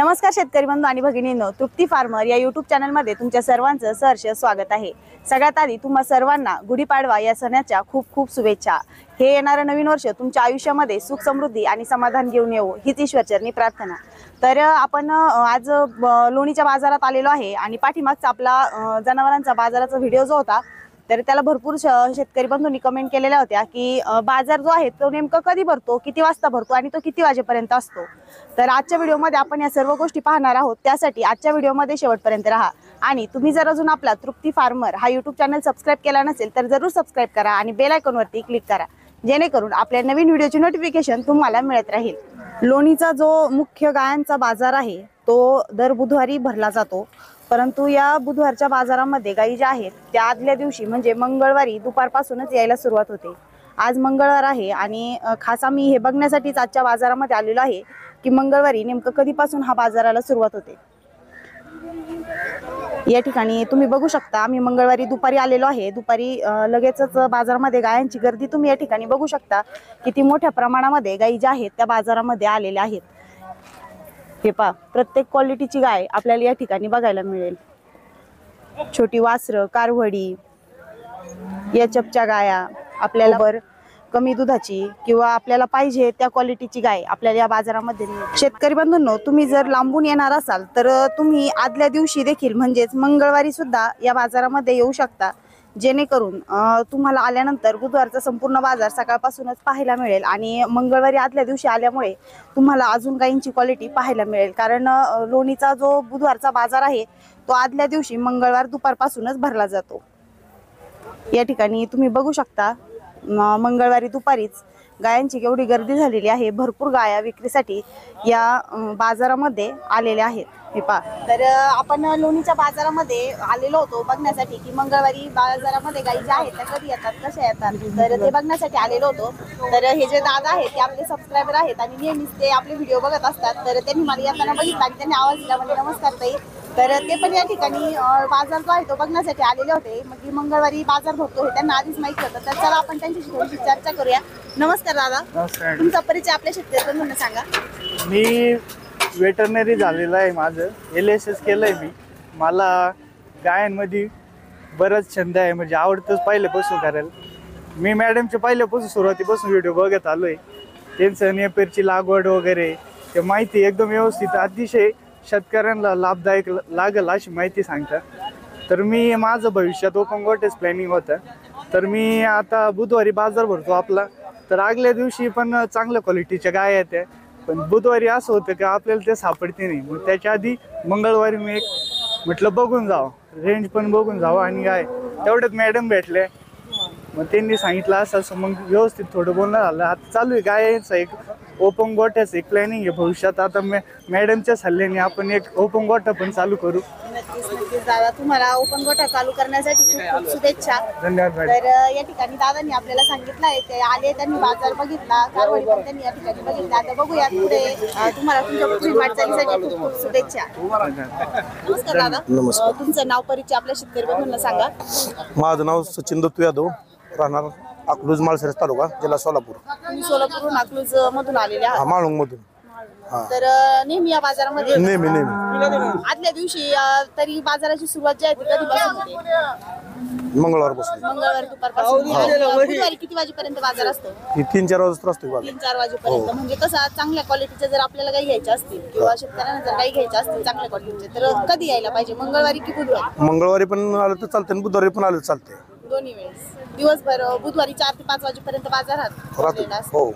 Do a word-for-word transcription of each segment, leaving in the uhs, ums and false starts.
नमस्कार शेतकरी बंधू आणि भगिनींनो, तृप्ती फार्मर या यूट्यूब चॅनल मध्ये तुमच्या सर्वांचं सहर्ष स्वागत आहे। सगळ्यात आधी तुम्हा सर्वांना गुढीपाडवा या सणाच्या खूप खूप शुभेच्छा। हे येणारे नवीन वर्ष तुमच्या आयुष्यामध्ये सुख समृद्धी आणि समाधान घेऊन येवो हीच ईश्वरचरणी प्रार्थना। तर आपण आज लोणीच्या बाजारात आलेलो आहे आणि पाठीमागचा आपला जनावरांचा बाजाराचा व्हिडिओ जो होता तर त्याला भरपूर शेतकरी बंधूंनी कमेंट केलेल्या होत्या की बाजार जो आहे तो नेमका कधी भरतो, किती वाजता भरतो आणि तो किती वाजेपर्यंत असतो। तर आजच्या व्हिडिओमध्ये आपण या सर्व गोष्टी पाहणार आहोत, त्यासाठी आजच्या व्हिडिओमध्ये शेवटपर्यंत राहा। आणि तुम्ही जर अजून आपला तृप्ती फार्मर हा यूट्यूब चॅनल सबस्क्राइब केला नसेल तर जरूर सबस्क्राइब करा आणि बेल आयकॉन वरती क्लिक करा, जेणेकरून आपल्या नवीन व्हिडिओची नोटिफिकेशन तुम्हाला मिळत राहील। लोणीचा जो मुख्य गायांचा बाजार आहे तो दर बुधवारी भरला जातो, परंतु या बुधवारच्या बाजारामध्ये गायी ज्या आहेत त्या आदल्या दिवशी म्हणजे मंगळवारी दुपारपासूनच यायला सुरुवात होते। आज मंगळवार आहे आणि खास आम्ही हे बघण्यासाठीच आजच्या बाजारामध्ये आलेलो आहे की मंगळवारी नेमकं कधीपासून हा बाजाराला सुरुवात होते। या ठिकाणी तुम्ही बघू शकता, आम्ही मंगळवारी दुपारी आलेलो आहे। दुपारी लगेचच बाजारामध्ये गायांची गर्दी तुम्ही या ठिकाणी बघू शकता, किती मोठ्या प्रमाणामध्ये गायी ज्या आहेत त्या बाजारामध्ये आलेल्या आहेत। हे पहा, प्रत्येक क्वालिटीची गाय आपल्याला या ठिकाणी बघायला मिळेल। छोटी वासरं, कारवडी या चपच्या गाया आपल्याला बर कमी दुधाची किंवा आपल्याला पाहिजे त्या क्वालिटीची गाय आपल्याला या बाजारामध्ये मिळेल। शेतकरी बंधूंनो, तुम्ही जर लांबून येणार असाल तर तुम्ही आदल्या दिवशी देखील म्हणजेच मंगळवारी सुद्धा या बाजारामध्ये येऊ शकता, जेणेकरून तुम्हाला आल्यानंतर बुधवारचा संपूर्ण बाजार सकाळपासूनच पाहायला मिळेल। आणि मंगळवारी आदल्या दिवशी आल्यामुळे तुम्हाला अजून गायींची क्वालिटी पाहायला मिळेल, कारण लोणीचा जो बुधवारचा बाजार आहे तो आदल्या दिवशी मंगळवार दुपारपासूनच भरला जातो। या ठिकाणी तुम्ही बघू शकता, मंगळवारी दुपारीच गायांची एवढी गर्दी झालेली आहे, भरपूर गाया विक्रीसाठी या बाजारामध्ये आलेल्या आहेत। हे पहा, तर आपण लोणीच्या बाजारामध्ये आलेलो होतो बघण्यासाठी की मंगळवारी बाजारामध्ये गायी ज्या आहेत त्या कधी येतात, कशा येतात, तर ते बघण्यासाठी आलेलो होतो। तर हे जे दादा आहेत ते आपले सबस्क्रायबर आहेत आणि नेहमीच ते आपले व्हिडिओ बघत असतात, तर त्यांनी मला येताना बघितलं आणि त्यांनी आवाज दिला, म्हणजे नमस्कार ताई। तर ते पण या ठिकाणी बाजार जो आहे तो बघण्यासाठी आलेले होते, म्हणजे मंगळवारी बाजार भरतो हे त्यांना आधीच माहिती होतं। तर चला आपण त्यांच्याशी थोडीशी चर्चा करूया। नमस्कार दादा, नमस्कार। तुमचा परिचय आपल्या शेतकऱ्यांना म्हणून सांगा। मी वेटरनरी झालेलं आहे, माझं एल एस एस केलं आहे मी। मला गायांमध्ये बराच छंद आहे, म्हणजे आवडतंच पहिल्यापासून करायला। मी मॅडमच्या पहिल्यापासून सुरुवातीपासून व्हिडिओ बघत आलो आहे, त्यांचं नेपेरची लागवड वगैरे ते माहिती एकदम व्यवस्थित अतिशय शेतकऱ्यांना लाभदायक लागेल अशी माहिती सांगतात। तर मी माझं भविष्यात ओपन गोटेच प्लॅनिंग होतं, तर मी आता बुधवारी बाजार भरतो आपला, तर आगल्या दिवशी पण चांगल्या क्वालिटीच्या गाय येत्या, पण बुधवारी असं होतं की आपल्याला ते सापडते नाही, मग त्याच्या आधी मंगळवारी मी एक म्हटलं बघून जावं, रेंज पण बघून जावं आणि गाय। तेवढ्यात मॅडम भेटले, मग त्यांनी सांगितलं असं असं, मग व्यवस्थित थोडं बोलणं झालं। आता चालू आहे गायचं एक ओपन गोठ्याचं एक प्लॅनिंग आहे भविष्यात, आता मॅ मॅडमच्या सल्ल्याने आपण एक ओपन गोठा पण चालू करू। नक्कीच नक्कीच दादा, तुम्हाला ओपन गोठा चालू करण्यासाठी खूप खूप शुभेच्छा, धन्यवाद। तर या ठिकाणी दादांनी आपल्याला सांगितलं आहे, ते आले, त्यांनी बाजार बघितला, कारवडी पण त्यांनी या ठिकाणी बघितला। आता बघूया पुढे, तुम्हाला तुमच्या पुढील वाटचालीसाठी खूप खूप शुभेच्छा। नमस्कार दादा, नमस्कार। तुमचं नाव, परिचय आपल्या शेतकरी बंधूंना सांगा। माझं नाव सचिन दत्तू यादव, राहणार अकलूज माळशिरस तालुका, जिल्हा सोलापूर। सोलापूरहून अकलूज मधून आलेले आहात? माळुंग मधून। तर नेहमी या बाजारामध्ये नेहमी नेहमी आदल्या दिवशी तरी बाजाराची सुरुवात जी आहे ती कधीपासून होते? मंगळवारपासून। मंगळवार दुपारपासून किती वाजेपर्यंत बाजार असतो? तीन चार वाजता असतो, तीन चार वाजेपर्यंत। म्हणजे कसं, चांगल्या क्वालिटीच्या जर आपल्याला काही घ्यायच्या असतील किंवा शेतकऱ्यांना जर काही घ्यायच्या असतील चांगल्या क्वालिटीचे, तर कधी यायला पाहिजे, मंगळवारी की बुधवारी? मंगळवारी पण आलं तर चालते आणि बुधवारी पण आलं तर चालते, दोन्ही वेळेस दिवसभर। बुधवारी चार ते पाच वाजेपर्यंत बाजारात हो।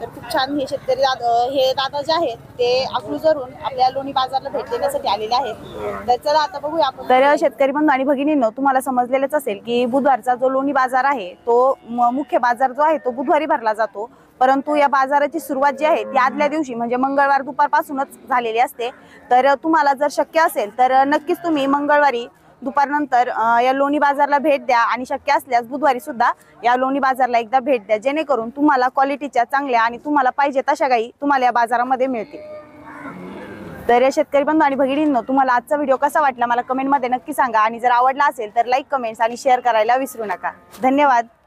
तर खूप छान, हे शेतकरी दादा, हे दादा जे आहेत ते अकलूजवरून आपल्या लोणी बाजारला भेट देण्यासाठी आलेले आहेत। तर चला आता बघूया आपण। तर शेतकरी बंधू आणि भगिनींनो, तुम्हाला समजलेलंच असेल की बुधवारचा जो लोणी बाजार आहे तो मुख्य बाजार जो आहे तो बुधवारी भरला जातो, परंतु या बाजाराची सुरुवात जी आहे ती आदल्या दिवशी म्हणजे मंगळवार दुपारपासूनच झालेली असते। तर तुम्हाला जर शक्य असेल तर नक्कीच तुम्ही मंगळवारी दुपारनंतर या लोणी बाजारला भेट द्या आणि शक्य असल्यास बुधवारी सुद्धा या लोणी बाजारला एकदा भेट द्या, जेणेकरून तुम्हाला क्वालिटीच्या चांगल्या आणि तुम्हाला पाहिजे तशा गायी तुम्हाला या बाजारामध्ये मिळतील। तर या शेतकरी बंधू आणि भगिनींनो, तुम्हाला आजचा व्हिडिओ कसा वाटला मला कमेंटमध्ये नक्की सांगा, आणि जर आवडला असेल तर लाईक, कमेंट्स आणि शेअर करायला विसरू नका। धन्यवाद।